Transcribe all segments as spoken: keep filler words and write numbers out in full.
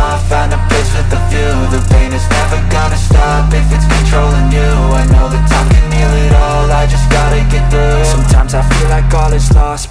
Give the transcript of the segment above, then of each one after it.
off, find a place with a view. The pain is never gonna stop if it's controlling you. I know that time can heal it all, I just gotta get through. Sometimes I feel like all is lost,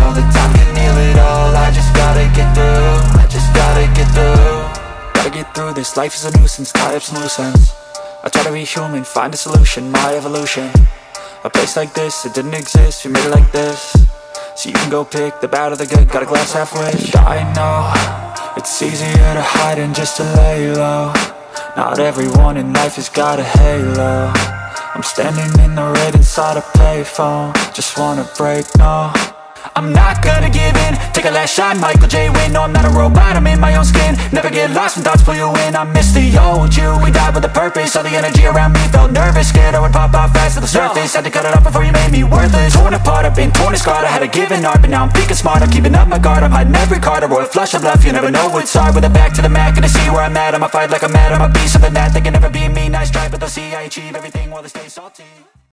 know that time can heal it all, I just gotta get through. I just gotta get through. Gotta get through this, life is a nuisance, tie up some loose ends. I try to be human, find a solution, my evolution. A place like this, it didn't exist, we made it like this. So you can go pick the bad or the good, got a glass halfway. I know, it's easier to hide than just to lay low. Not everyone in life has got a halo. I'm standing in the red inside a payphone. Just wanna break, no I'm not gonna give in, take a last shot, Michael J. Win. No, I'm not a robot, I'm in my own skin. Never get lost when thoughts pull you in. I miss the old you, we died with a purpose. All the energy around me felt nervous, scared I would pop off fast to the surface. Had to cut it off before you made me worthless. Torn apart, I've been torn and scarred. I had a given art, but now I'm thinking smart. I'm keeping up my guard, I'm hiding every card. A royal flush of love, you never know what's hard. With a back to the mat, gonna see where I'm at. I'ma fight like I'm mad, I'ma be something that they can never be me. Nice try, but they'll see I achieve everything while they stay salty.